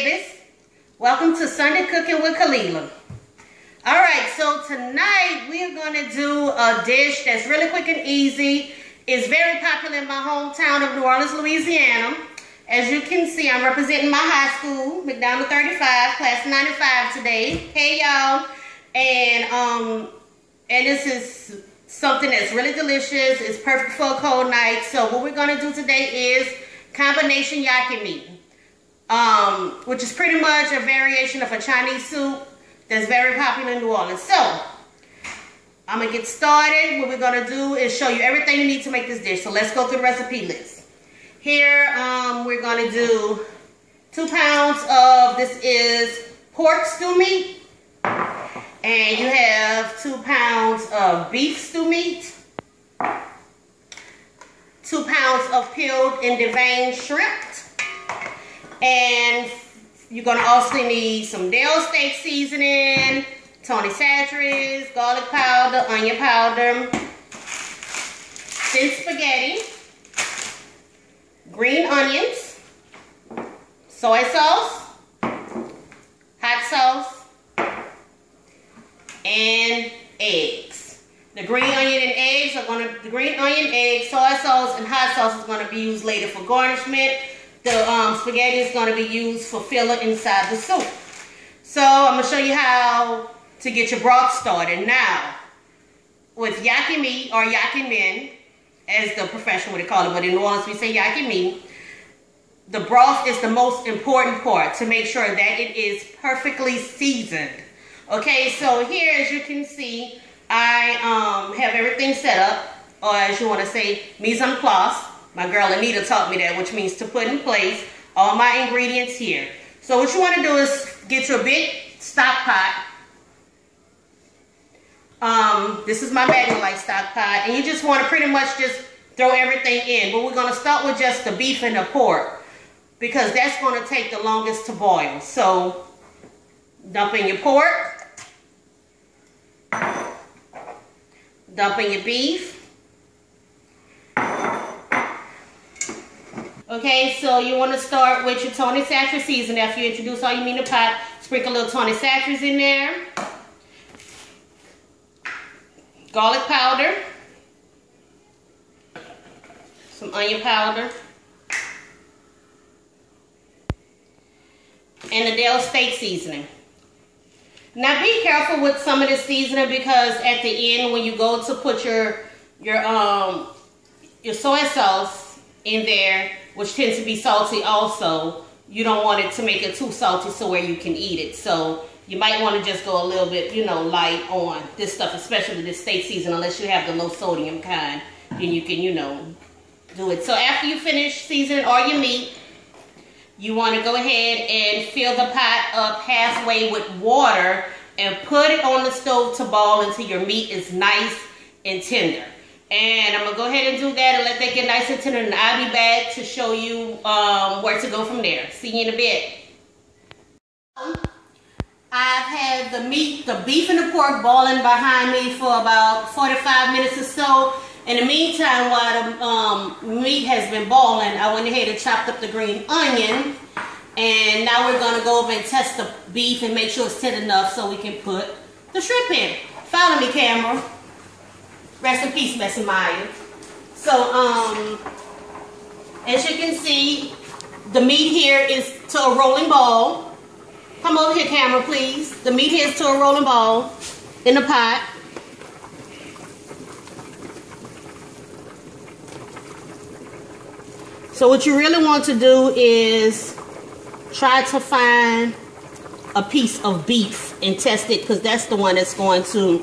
babies. Welcome to Sunday Cooking with Kalila. All right, so tonight we're going to do a dish that's really quick and easy. It's very popular in my hometown of New Orleans, Louisiana. As you can see, I'm representing my high school, McDonald's 35, class 95 today. Hey, y'all. And this is something that's really delicious. It's perfect for a cold night. So what we're going to do today is combination yakamein, which is pretty much a variation of a Chinese soup that's very popular in New Orleans. So I'm going to get started. What we're going to do is show you everything you need to make this dish. So let's go through the recipe list. Here we're going to do 2 pounds of, this is pork stew meat. And you have 2 pounds of beef stew meat, 2 pounds of peeled and deveined shrimp, and you're going to also need some Dale Steak seasoning, Tony Chachere's, garlic powder, onion powder, thin spaghetti, green onions, soy sauce, hot sauce, and eggs. The green onion and eggs are going to, the green onion, eggs, soy sauce, and hot sauce is going to be used later for garnishment. The spaghetti is going to be used for filler inside the soup. So I'm going to show you how to get your broth started. Now, with yakame or yakamein, as the professional would call it, but in New Orleans we say yakame, the broth is the most important part to make sure that it is perfectly seasoned. Okay, so here, as you can see, I have everything set up, or as you want to say, mise en place. My girl Anita taught me that, which means to put in place all my ingredients here. So what you want to do is get your big stock pot. This is my Magelike stock pot, and you just want to pretty much just throw everything in. But we're going to start with just the beef and the pork, because that's going to take the longest to boil. So dump in your pork. Dump in your beef. Okay, so you want to start with your Tony Chachere's seasoning. After you introduce all you mean in the pot, sprinkle a little Tony Chachere's in there. Garlic powder. Some onion powder. And the Dale Steak seasoning. Now be careful with some of the seasoning, because at the end when you go to put your soy sauce in there, which tends to be salty also, you don't want it to make it too salty so where you can eat it. So you might want to just go a little bit, you know, light on this stuff, especially this steak seasoning, unless you have the low sodium kind, then you can, you know, do it. So after you finish seasoning all your meat, you want to go ahead and fill the pot up halfway with water and put it on the stove to boil until your meat is nice and tender. And I'm going to go ahead and do that and let that get nice and tender, and I'll be back to show you where to go from there. See you in a bit. I've had the meat, the beef and the pork boiling behind me for about 45 minutes or so. In the meantime, while the meat has been boiling, I went ahead and chopped up the green onion. And now we're going to go over and test the beef and make sure it's tender enough so we can put the shrimp in. Follow me, camera. Rest in peace, Messy Maya. So, as you can see, the meat here is to a rolling ball. Come over here, camera, please. The meat here is to a rolling ball in the pot. So what you really want to do is try to find a piece of beef and test it, because that's the one that's going to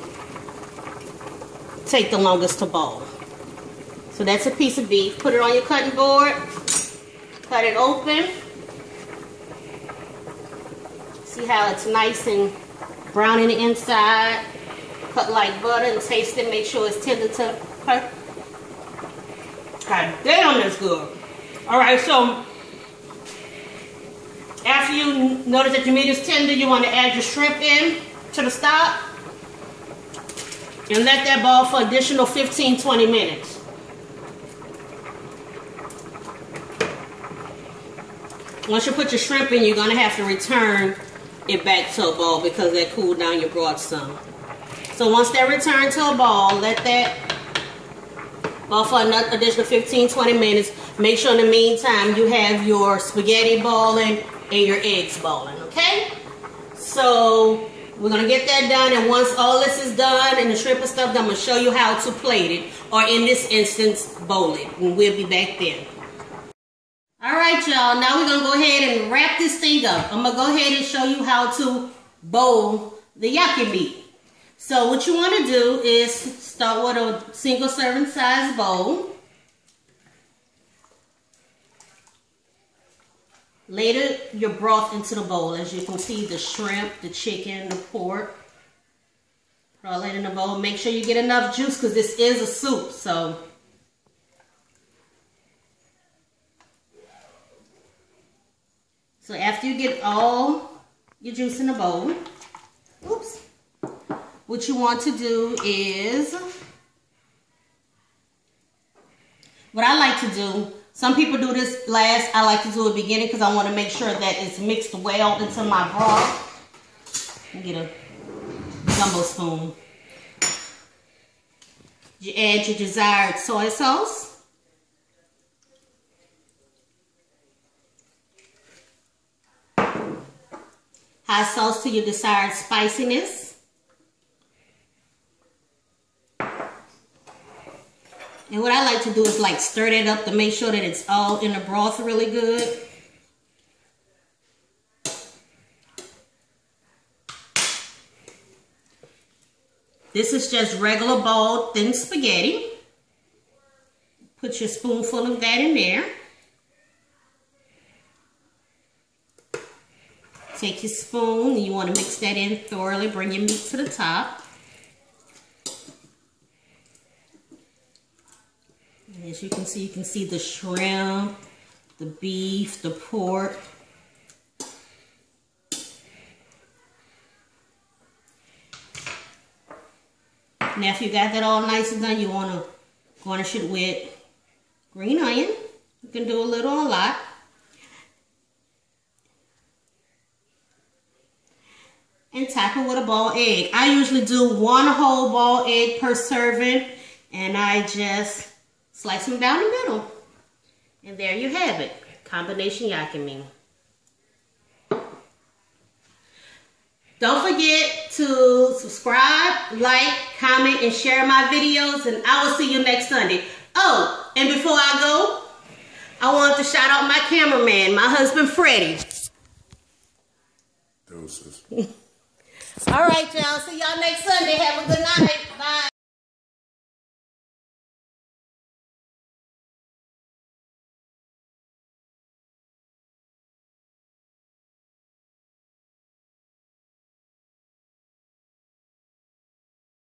take the longest to boil. So that's a piece of beef. Put it on your cutting board. Cut it open. See how it's nice and brown in the inside. Cut like butter and taste it. Make sure it's tender to her. God damn, that's good. Alright, so after you notice that your meat is tender, you want to add your shrimp in to the stock and let that boil for an additional 15-20 minutes. Once you put your shrimp in, you're going to have to return it back to a bowl because that cooled down your broth some. So once that returned to a bowl, let that boil for another additional 15-20 minutes. Make sure in the meantime you have your spaghetti boiling and your eggs boiling, okay? So we're going to get that done, and once all this is done and the shrimp and stuff done, I'm going to show you how to plate it, or in this instance, bowl it, and we'll be back then. Alright y'all, now we're going to go ahead and wrap this thing up. I'm going to go ahead and show you how to bowl the yaki meat. So what you want to do is start with a single serving size bowl. Later your broth into the bowl. As you can see, the shrimp, the chicken, the pork, put all that in the bowl. Make sure you get enough juice because this is a soup, so after you get all your juice in the bowl, oops, what you want to do is, what I like to do, some people do this last, I like to do it beginning because I want to make sure that it's mixed well into my broth. Get a gumbo spoon. You add your desired soy sauce. Hot sauce to your desired spiciness. And what I like to do is like stir that up to make sure that it's all in the broth really good. This is just regular boiled thin spaghetti. Put your spoonful of that in there. Take your spoon, and you want to mix that in thoroughly. Bring your meat to the top. And as you can see the shrimp, the beef, the pork. Now, if you got that all nice and done, you want to garnish it with green onion. You can do a little or a lot. And top it with a boiled egg. I usually do one whole boiled egg per serving, and I just slice them down the middle. And there you have it, combination yakamein. Don't forget to subscribe, like, comment, and share my videos, and I will see you next Sunday. Oh, and before I go, I want to shout out my cameraman, my husband Freddie. Deuces. All right, y'all. See y'all next Sunday. Have a good night. Bye.